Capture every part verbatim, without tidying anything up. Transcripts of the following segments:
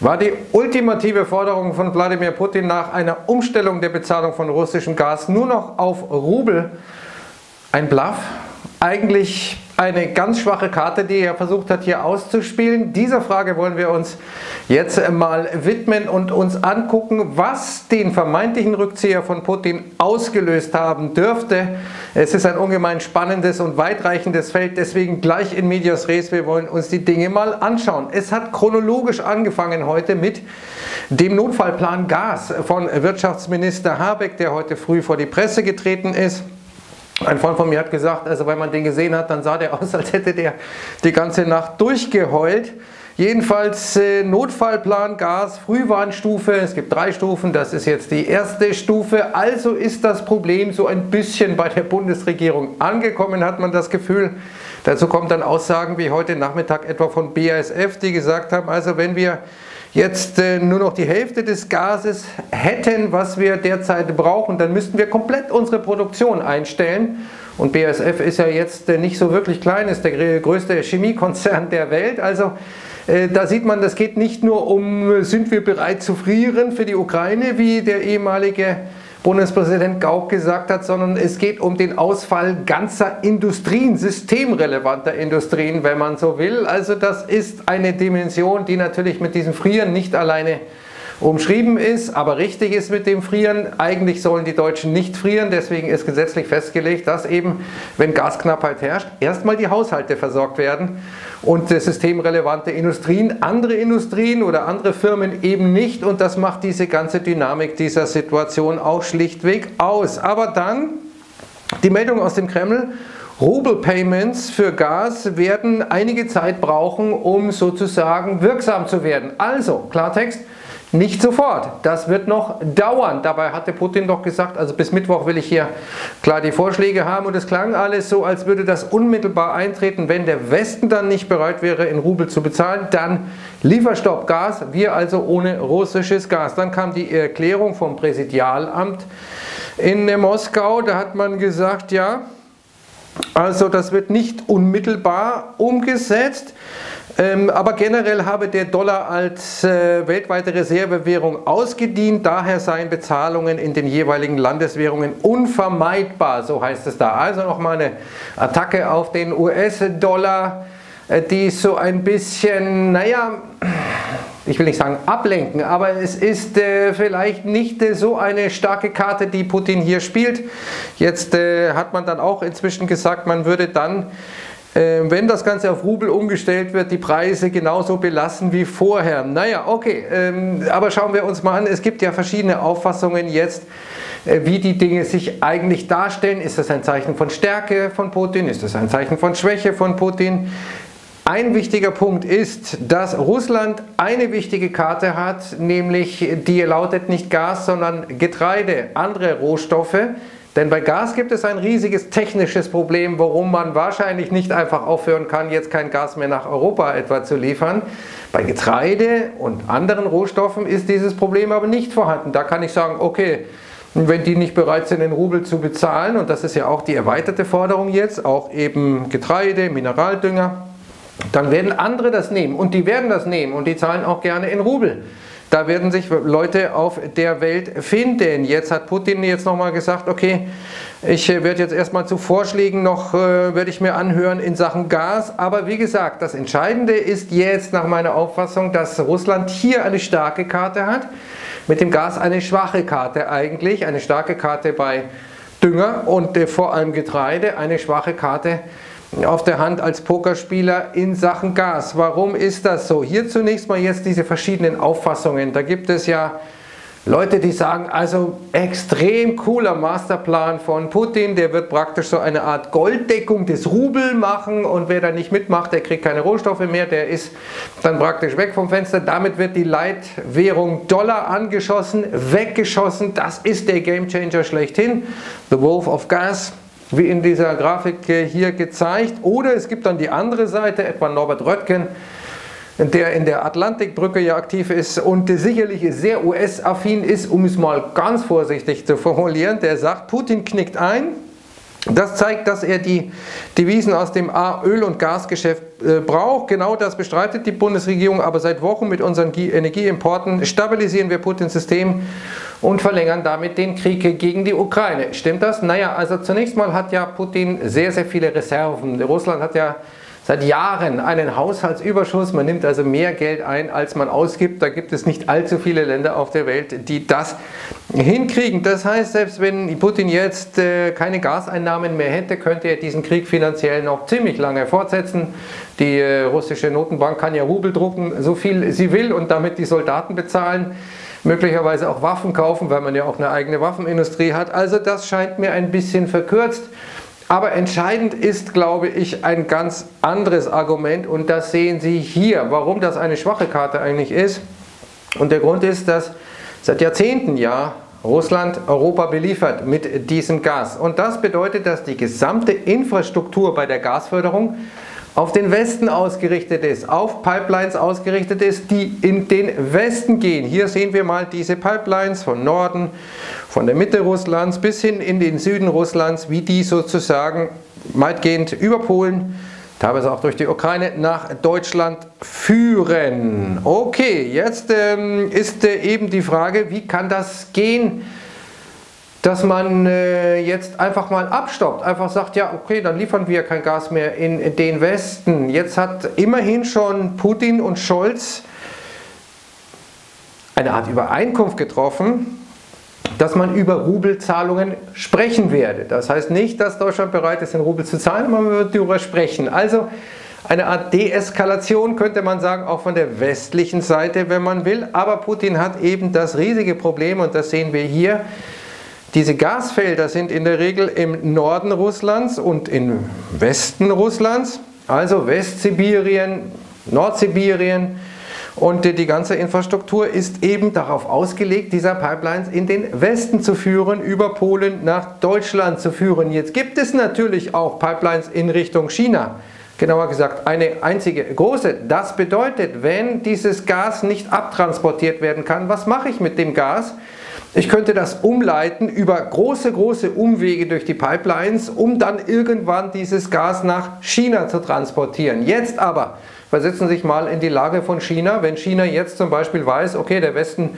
war die ultimative Forderung von Wladimir Putin nach einer Umstellung der Bezahlung von russischem Gas nur noch auf Rubel ein Bluff? Eigentlich eine ganz schwache Karte, die er versucht hat, hier auszuspielen. Dieser Frage wollen wir uns jetzt mal widmen und uns angucken, was den vermeintlichen Rückzieher von Putin ausgelöst haben dürfte. Es ist ein ungemein spannendes und weitreichendes Feld, deswegen gleich in Medias Res. Wir wollen uns die Dinge mal anschauen. Es hat chronologisch angefangen heute mit dem Notfallplan Gas von Wirtschaftsminister Habeck, der heute früh vor die Presse getreten ist. Ein Freund von mir hat gesagt, also wenn man den gesehen hat, dann sah der aus, als hätte der die ganze Nacht durchgeheult. Jedenfalls äh, Notfallplan Gas, Frühwarnstufe, es gibt drei Stufen, das ist jetzt die erste Stufe. Also ist das Problem so ein bisschen bei der Bundesregierung angekommen, hat man das Gefühl. Dazu kommen dann Aussagen wie heute Nachmittag etwa von B A S F, die gesagt haben, also wenn wir jetzt äh, nur noch die Hälfte des Gases hätten, was wir derzeit brauchen, dann müssten wir komplett unsere Produktion einstellen. Und B A S F ist ja jetzt äh, nicht so wirklich klein, ist der größte Chemiekonzern der Welt. Also äh, da sieht man, das geht nicht nur um, sind wir bereit zu frieren für die Ukraine, wie der ehemalige Bundespräsident Gauck gesagt hat, sondern es geht um den Ausfall ganzer Industrien, systemrelevanter Industrien, wenn man so will. Also das ist eine Dimension, die natürlich mit diesem Frieren nicht alleine umschrieben ist, aber richtig ist mit dem Frieren. Eigentlich sollen die Deutschen nicht frieren, deswegen ist gesetzlich festgelegt, dass eben, wenn Gasknappheit herrscht, erstmal die Haushalte versorgt werden und systemrelevante Industrien, andere Industrien oder andere Firmen eben nicht, und das macht diese ganze Dynamik dieser Situation auch schlichtweg aus. Aber dann die Meldung aus dem Kreml: Rubel-Payments für Gas werden einige Zeit brauchen, um sozusagen wirksam zu werden. Also, Klartext, nicht sofort, das wird noch dauern. Dabei hatte Putin doch gesagt, also bis Mittwoch will ich hier klar die Vorschläge haben, und es klang alles so, als würde das unmittelbar eintreten, wenn der Westen dann nicht bereit wäre, in Rubel zu bezahlen, dann Lieferstopp Gas, wir also ohne russisches Gas. Dann kam die Erklärung vom Präsidialamt in Moskau, da hat man gesagt, ja, also das wird nicht unmittelbar umgesetzt. Ähm, aber generell habe der Dollar als äh, weltweite Reservewährung ausgedient, daher seien Bezahlungen in den jeweiligen Landeswährungen unvermeidbar, so heißt es da. Also nochmal eine Attacke auf den U S-Dollar, äh, die so ein bisschen, naja, ich will nicht sagen ablenken, aber es ist äh, vielleicht nicht äh, so eine starke Karte, die Putin hier spielt. Jetzt äh, hat man dann auch inzwischen gesagt, man würde dann, wenn das Ganze auf Rubel umgestellt wird, die Preise genauso belassen wie vorher. Naja, okay, aber schauen wir uns mal an. Es gibt ja verschiedene Auffassungen jetzt, wie die Dinge sich eigentlich darstellen. Ist das ein Zeichen von Stärke von Putin? Ist das ein Zeichen von Schwäche von Putin? Ein wichtiger Punkt ist, dass Russland eine wichtige Karte hat, nämlich die lautet nicht Gas, sondern Getreide, andere Rohstoffe. Denn bei Gas gibt es ein riesiges technisches Problem, worum man wahrscheinlich nicht einfach aufhören kann, jetzt kein Gas mehr nach Europa etwa zu liefern. Bei Getreide und anderen Rohstoffen ist dieses Problem aber nicht vorhanden. Da kann ich sagen, okay, wenn die nicht bereit sind, den Rubel zu bezahlen, und das ist ja auch die erweiterte Forderung jetzt, auch eben Getreide, Mineraldünger, dann werden andere das nehmen, und die werden das nehmen und die zahlen auch gerne in Rubel. Da werden sich Leute auf der Welt finden. Jetzt hat Putin jetzt nochmal gesagt, okay, ich werde jetzt erstmal zu Vorschlägen noch, äh, werde ich mir anhören in Sachen Gas. Aber wie gesagt, das Entscheidende ist jetzt nach meiner Auffassung, dass Russland hier eine starke Karte hat, mit dem Gas eine schwache Karte eigentlich, eine starke Karte bei Dünger und äh, vor allem Getreide, eine schwache Karte auf der Hand als Pokerspieler in Sachen Gas. Warum ist das so? Hier zunächst mal jetzt diese verschiedenen Auffassungen. Da gibt es ja Leute, die sagen, also extrem cooler Masterplan von Putin, der wird praktisch so eine Art Golddeckung des Rubel machen, und wer da nicht mitmacht, der kriegt keine Rohstoffe mehr, der ist dann praktisch weg vom Fenster. Damit wird die Leitwährung Dollar angeschossen, weggeschossen. Das ist der Gamechanger schlechthin. The Wolf of Gas, wie in dieser Grafik hier gezeigt. Oder es gibt dann die andere Seite, etwa Norbert Röttgen, der in der Atlantikbrücke ja aktiv ist und sicherlich sehr U S-affin ist, um es mal ganz vorsichtig zu formulieren, der sagt, Putin knickt ein, Das zeigt, dass er die Devisen aus dem Öl- und Gasgeschäft braucht. Genau das bestreitet die Bundesregierung, aber seit Wochen mit unseren Energieimporten stabilisieren wir Putins System und verlängern damit den Krieg gegen die Ukraine. Stimmt das? Naja, also zunächst mal hat ja Putin sehr, sehr viele Reserven. Russland hat ja seit Jahren einen Haushaltsüberschuss. Man nimmt also mehr Geld ein, als man ausgibt. Da gibt es nicht allzu viele Länder auf der Welt, die das hinkriegen. Das heißt, selbst wenn Putin jetzt äh, keine Gaseinnahmen mehr hätte, könnte er diesen Krieg finanziell noch ziemlich lange fortsetzen. Die äh, russische Notenbank kann ja Rubel drucken, so viel sie will, und damit die Soldaten bezahlen. Möglicherweise auch Waffen kaufen, weil man ja auch eine eigene Waffenindustrie hat. Also das scheint mir ein bisschen verkürzt. Aber entscheidend ist, glaube ich, ein ganz anderes Argument, und das sehen Sie hier, warum das eine schwache Karte eigentlich ist. Und der Grund ist, dass seit Jahrzehnten ja Russland Europa beliefert mit diesem Gas. Und das bedeutet, dass die gesamte Infrastruktur bei der Gasförderung auf den Westen ausgerichtet ist, auf Pipelines ausgerichtet ist, die in den Westen gehen. Hier sehen wir mal diese Pipelines von Norden, von der Mitte Russlands bis hin in den Süden Russlands, wie die sozusagen weitgehend über Polen, teilweise auch durch die Ukraine, nach Deutschland führen. Okay, jetzt ähm, ist äh, eben die Frage, wie kann das gehen? Dass man äh, jetzt einfach mal abstoppt, einfach sagt, ja okay, dann liefern wir kein Gas mehr in den Westen. Jetzt hat immerhin schon Putin und Scholz eine Art Übereinkunft getroffen, dass man über Rubelzahlungen sprechen werde. Das heißt nicht, dass Deutschland bereit ist, in Rubel zu zahlen, man wird darüber sprechen. Also eine Art Deeskalation könnte man sagen, auch von der westlichen Seite, wenn man will. Aber Putin hat eben das riesige Problem, und das sehen wir hier. Diese Gasfelder sind in der Regel im Norden Russlands und im Westen Russlands, also Westsibirien, Nordsibirien, und die ganze Infrastruktur ist eben darauf ausgelegt, diese Pipelines in den Westen zu führen, über Polen nach Deutschland zu führen. Jetzt gibt es natürlich auch Pipelines in Richtung China, genauer gesagt eine einzige große. Das bedeutet, wenn dieses Gas nicht abtransportiert werden kann, was mache ich mit dem Gas? Ich könnte das umleiten über große, große Umwege durch die Pipelines, um dann irgendwann dieses Gas nach China zu transportieren. Jetzt aber versetzen Sie sich mal in die Lage von China. Wenn China jetzt zum Beispiel weiß, okay, der Westen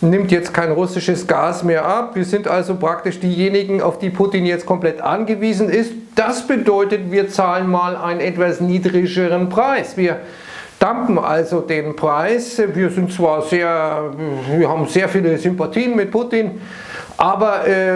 nimmt jetzt kein russisches Gas mehr ab, wir sind also praktisch diejenigen, auf die Putin jetzt komplett angewiesen ist. Das bedeutet, wir zahlen mal einen etwas niedrigeren Preis. Wir dumpen also den Preis. Wir sind zwar sehr, wir haben sehr viele Sympathien mit Putin, aber äh,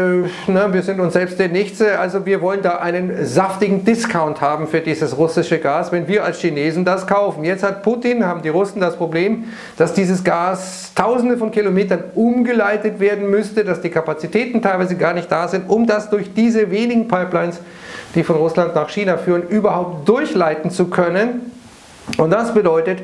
ne, wir sind uns selbst der Nächste. Also wir wollen da einen saftigen Discount haben für dieses russische Gas, wenn wir als Chinesen das kaufen. Jetzt hat Putin, haben die Russen das Problem, dass dieses Gas tausende von Kilometern umgeleitet werden müsste, dass die Kapazitäten teilweise gar nicht da sind, um das durch diese wenigen Pipelines, die von Russland nach China führen, überhaupt durchleiten zu können. Und das bedeutet,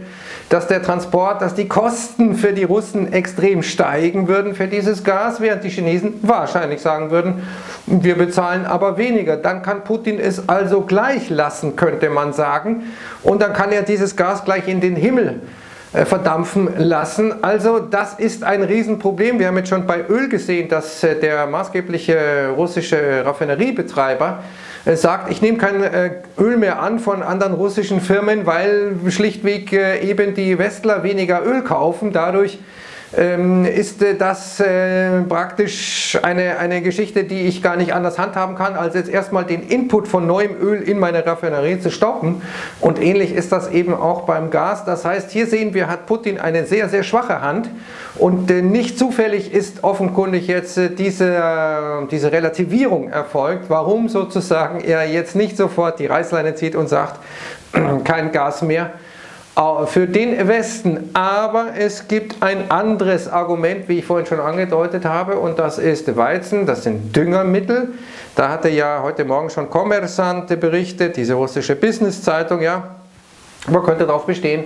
dass der Transport, dass die Kosten für die Russen extrem steigen würden für dieses Gas, während die Chinesen wahrscheinlich sagen würden, wir bezahlen aber weniger. Dann kann Putin es also gleich lassen, könnte man sagen. Und dann kann er dieses Gas gleich in den Himmel verdampfen lassen. Also das ist ein Riesenproblem. Wir haben jetzt schon bei Öl gesehen, dass der maßgebliche russische Raffineriebetreiber sagt, ich nehme kein Öl mehr an von anderen russischen Firmen, weil schlichtweg eben die Westler weniger Öl kaufen. Dadurch ist das praktisch eine, eine Geschichte, die ich gar nicht anders handhaben kann, als jetzt erstmal den Input von neuem Öl in meine Raffinerie zu stoppen. Und ähnlich ist das eben auch beim Gas. Das heißt, hier sehen wir, hat Putin eine sehr, sehr schwache Hand, und nicht zufällig ist offenkundig jetzt diese, diese Relativierung erfolgt, warum sozusagen er jetzt nicht sofort die Reißleine zieht und sagt, kein Gas mehr für den Westen. Aber es gibt ein anderes Argument, wie ich vorhin schon angedeutet habe, und das ist Weizen, das sind Düngermittel. Da hatte ja heute Morgen schon Kommersante berichtet, diese russische Business-Zeitung, ja, man könnte darauf bestehen,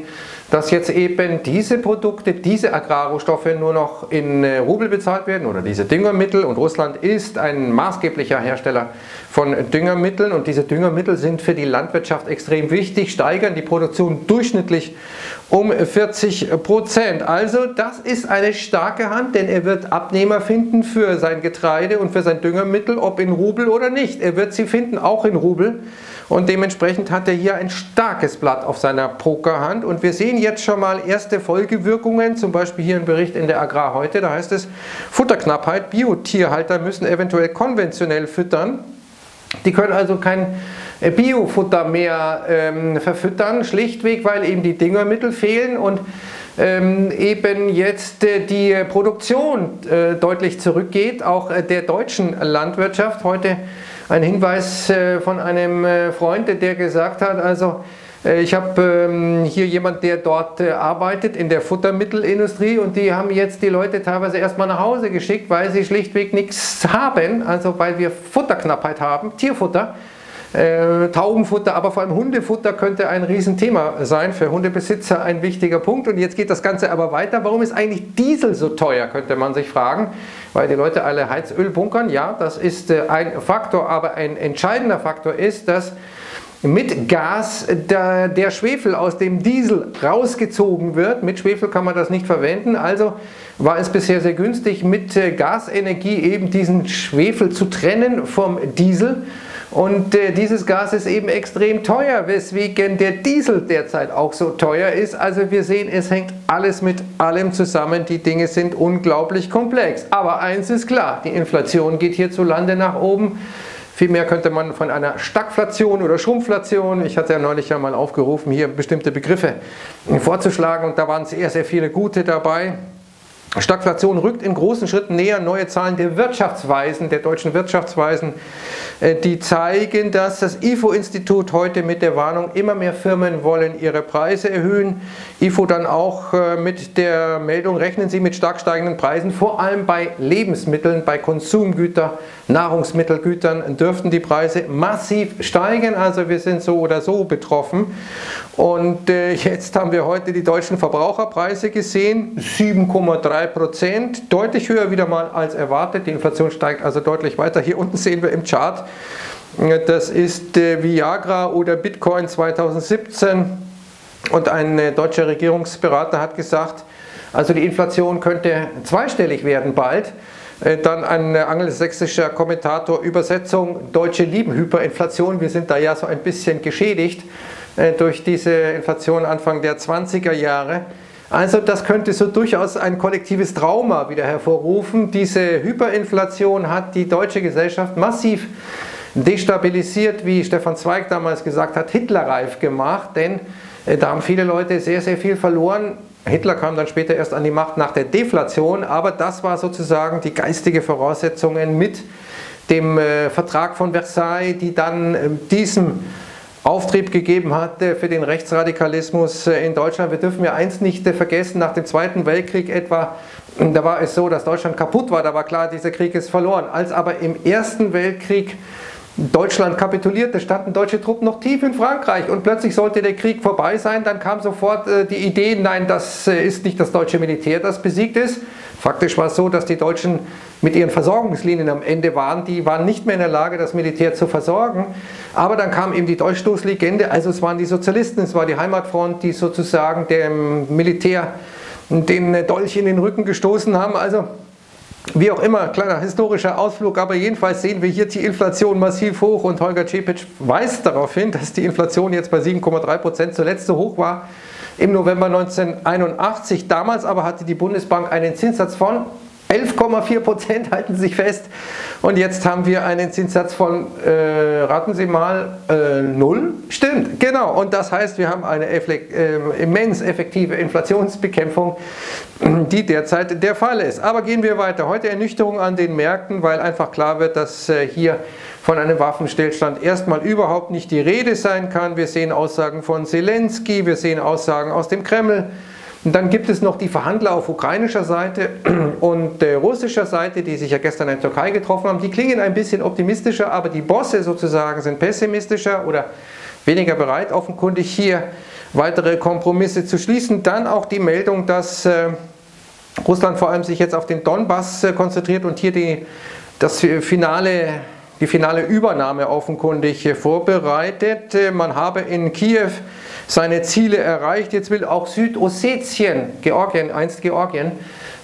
dass jetzt eben diese Produkte, diese Agrarrohstoffe nur noch in Rubel bezahlt werden oder diese Düngemittel, und Russland ist ein maßgeblicher Hersteller von Düngemitteln und diese Düngemittel sind für die Landwirtschaft extrem wichtig, steigern die Produktion durchschnittlich um vierzig Prozent. Also das ist eine starke Hand, denn er wird Abnehmer finden für sein Getreide und für sein Düngemittel, ob in Rubel oder nicht. Er wird sie finden, auch in Rubel, und dementsprechend hat er hier ein starkes Blatt auf seiner Pokerhand und wir sehen jetzt schon mal erste Folgewirkungen, zum Beispiel hier ein Bericht in der Agrar heute, da heißt es Futterknappheit, Biotierhalter müssen eventuell konventionell füttern, die können also kein Biofutter mehr ähm, verfüttern, schlichtweg, weil eben die Düngemittel fehlen und Ähm, eben jetzt äh, die Produktion äh, deutlich zurückgeht, auch äh, der deutschen Landwirtschaft. Heute ein Hinweis äh, von einem äh, Freund, der gesagt hat, also äh, ich habe ähm, hier jemand, der dort äh, arbeitet in der Futtermittelindustrie, und die haben jetzt die Leute teilweise erstmal nach Hause geschickt, weil sie schlichtweg nichts haben, also weil wir Futterknappheit haben, Tierfutter. Äh, Taubenfutter, aber vor allem Hundefutter könnte ein Riesenthema sein, für Hundebesitzer ein wichtiger Punkt. Und jetzt geht das Ganze aber weiter. Warum ist eigentlich Diesel so teuer, könnte man sich fragen, weil die Leute alle Heizöl bunkern. Ja, das ist äh, ein Faktor, aber ein entscheidender Faktor ist, dass mit Gas der, der Schwefel aus dem Diesel rausgezogen wird. Mit Schwefel kann man das nicht verwenden, also war es bisher sehr günstig, mit äh, Gasenergie eben diesen Schwefel zu trennen vom Diesel. Und äh, dieses Gas ist eben extrem teuer, weswegen der Diesel derzeit auch so teuer ist. Also wir sehen, es hängt alles mit allem zusammen. Die Dinge sind unglaublich komplex. Aber eins ist klar, die Inflation geht hierzulande nach oben. Vielmehr könnte man von einer Stagflation oder Schrumpflation, ich hatte ja neulich ja mal aufgerufen, hier bestimmte Begriffe vorzuschlagen. Und da waren sehr, sehr viele gute dabei. Stagflation rückt in großen Schritten näher. Neue Zahlen der Wirtschaftsweisen, der deutschen Wirtschaftsweisen, die zeigen, dass das I F O-Institut heute mit der Warnung, immer mehr Firmen wollen ihre Preise erhöhen. I F O dann auch mit der Meldung, rechnen Sie mit stark steigenden Preisen, vor allem bei Lebensmitteln, bei Konsumgütern, Nahrungsmittelgütern dürften die Preise massiv steigen. Also wir sind so oder so betroffen. Und jetzt haben wir heute die deutschen Verbraucherpreise gesehen, sieben Komma drei Prozent, deutlich höher wieder mal als erwartet. Die Inflation steigt also deutlich weiter. Hier unten sehen wir im Chart, das ist Viagra oder Bitcoin zweitausendsiebzehn, und ein deutscher Regierungsberater hat gesagt, also die Inflation könnte zweistellig werden bald. Dann ein angelsächsischer Kommentator, Übersetzung, Deutsche lieben Hyperinflation, wir sind da ja so ein bisschen geschädigt durch diese Inflation Anfang der zwanziger Jahre. Also das könnte so durchaus ein kollektives Trauma wieder hervorrufen. Diese Hyperinflation hat die deutsche Gesellschaft massiv destabilisiert, wie Stefan Zweig damals gesagt hat, hitlerreif gemacht, denn da haben viele Leute sehr, sehr viel verloren. Hitler kam dann später erst an die Macht nach der Deflation, aber das war sozusagen die geistige Voraussetzung mit dem Vertrag von Versailles, die dann diesem Auftrieb gegeben hat für den Rechtsradikalismus in Deutschland. Wir dürfen ja eins nicht vergessen, nach dem Zweiten Weltkrieg etwa, da war es so, dass Deutschland kaputt war, da war klar, dieser Krieg ist verloren. Als aber im Ersten Weltkrieg Deutschland kapitulierte, standen deutsche Truppen noch tief in Frankreich und plötzlich sollte der Krieg vorbei sein. Dann kam sofort äh, die Idee, nein, das äh, ist nicht das deutsche Militär, das besiegt ist. Faktisch war es so, dass die Deutschen mit ihren Versorgungslinien am Ende waren. Die waren nicht mehr in der Lage, das Militär zu versorgen. Aber dann kam eben die Dolchstoßlegende, also es waren die Sozialisten, es war die Heimatfront, die sozusagen dem Militär den Dolch in den Rücken gestoßen haben. Also wie auch immer, kleiner historischer Ausflug, aber jedenfalls sehen wir hier die Inflation massiv hoch und Holger Zschäpitz weist darauf hin, dass die Inflation jetzt bei sieben Komma drei Prozent zuletzt so hoch war im November neunzehnhunderteinundachtzig. Damals aber hatte die Bundesbank einen Zinssatz von elf Komma vier Prozent, halten Sie sich fest, und jetzt haben wir einen Zinssatz von, äh, raten Sie mal, äh, null? Stimmt, genau, und das heißt, wir haben eine effekt, äh, immens effektive Inflationsbekämpfung, die derzeit der Fall ist. Aber gehen wir weiter, heute Ernüchterung an den Märkten, weil einfach klar wird, dass äh, hier von einem Waffenstillstand erstmal überhaupt nicht die Rede sein kann. Wir sehen Aussagen von Zelensky, wir sehen Aussagen aus dem Kreml. Und dann gibt es noch die Verhandler auf ukrainischer Seite und äh, russischer Seite, die sich ja gestern in der Türkei getroffen haben. Die klingen ein bisschen optimistischer, aber die Bosse sozusagen sind pessimistischer oder weniger bereit, offenkundig hier weitere Kompromisse zu schließen. Dann auch die Meldung, dass äh, Russland vor allem sich jetzt auf den Donbass äh, konzentriert und hier die, das finale, die finale Übernahme offenkundig äh, vorbereitet. Äh, man habe in Kiew seine Ziele erreicht. Jetzt will auch Süd-Ossetien, Georgien, einst Georgien,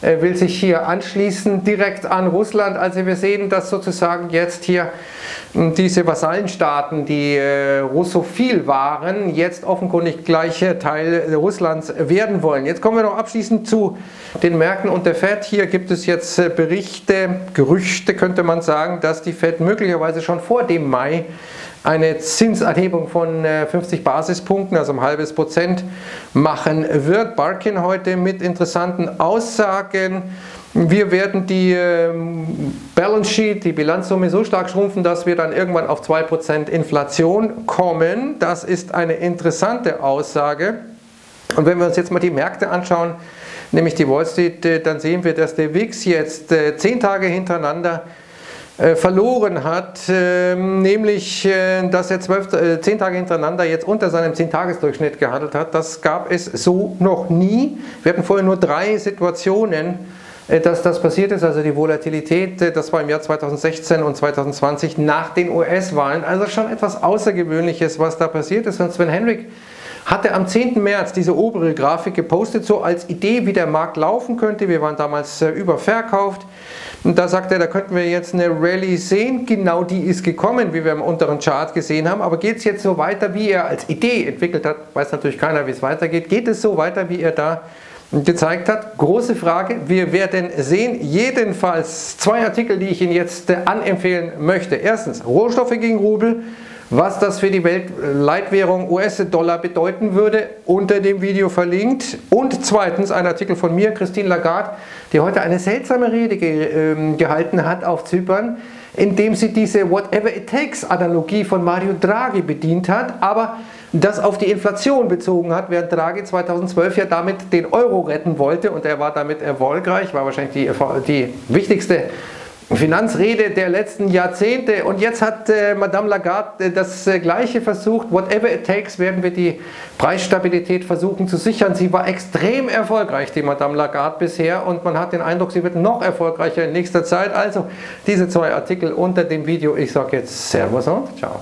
äh, will sich hier anschließen, direkt an Russland. Also wir sehen, dass sozusagen jetzt hier diese Vasallenstaaten, die äh, russophil waren, jetzt offenkundig gleich Teil Russlands werden wollen. Jetzt kommen wir noch abschließend zu den Märkten und der F E D. Hier gibt es jetzt äh, Berichte, Gerüchte könnte man sagen, dass die F E D möglicherweise schon vor dem Mai eine Zinsanhebung von äh, fünfzig Basispunkten, also ein halbes Prozent, machen wird. Barkin heute mit interessanten Aussagen. Wir werden die Balance Sheet, die Bilanzsumme so stark schrumpfen, dass wir dann irgendwann auf zwei Prozent Inflation kommen. Das ist eine interessante Aussage. Und wenn wir uns jetzt mal die Märkte anschauen, nämlich die Wall Street, dann sehen wir, dass der W I X jetzt zehn Tage hintereinander verloren hat, nämlich dass er zehn Tage hintereinander jetzt unter seinem zehn-Tages-Durchschnitt gehandelt hat. Das gab es so noch nie. Wir hatten vorher nur drei Situationen, dass das passiert ist, also die Volatilität, das war im Jahr zweitausendsechzehn und zweitausendzwanzig nach den U S-Wahlen, also schon etwas Außergewöhnliches, was da passiert ist. Und Sven Henrik hatte am zehnten März diese obere Grafik gepostet, so als Idee, wie der Markt laufen könnte. Wir waren damals überverkauft und da sagt er, da könnten wir jetzt eine Rallye sehen. Genau die ist gekommen, wie wir im unteren Chart gesehen haben, aber geht es jetzt so weiter, wie er als Idee entwickelt hat, weiß natürlich keiner, wie es weitergeht, geht es so weiter, wie er da gezeigt hat? Große Frage, wir werden sehen. Jedenfalls zwei Artikel, die ich Ihnen jetzt äh, anempfehlen möchte. Erstens, Rohstoffe gegen Rubel, was das für die Weltleitwährung U S-Dollar bedeuten würde, unter dem Video verlinkt. Und zweitens, ein Artikel von mir, Christine Lagarde, die heute eine seltsame Rede ge äh, gehalten hat auf Zypern, indem sie diese Whatever-it-takes-Analogie von Mario Draghi bedient hat, aber das auf die Inflation bezogen hat, während Draghi zweitausendzwölf ja damit den Euro retten wollte und er war damit erfolgreich, war wahrscheinlich die, die wichtigste Finanzrede der letzten Jahrzehnte. Und jetzt hat äh, Madame Lagarde äh, das äh, Gleiche versucht. Whatever it takes, werden wir die Preisstabilität versuchen zu sichern. Sie war extrem erfolgreich, die Madame Lagarde bisher. Und man hat den Eindruck, sie wird noch erfolgreicher in nächster Zeit. Also diese zwei Artikel unter dem Video. Ich sage jetzt Servus und ciao.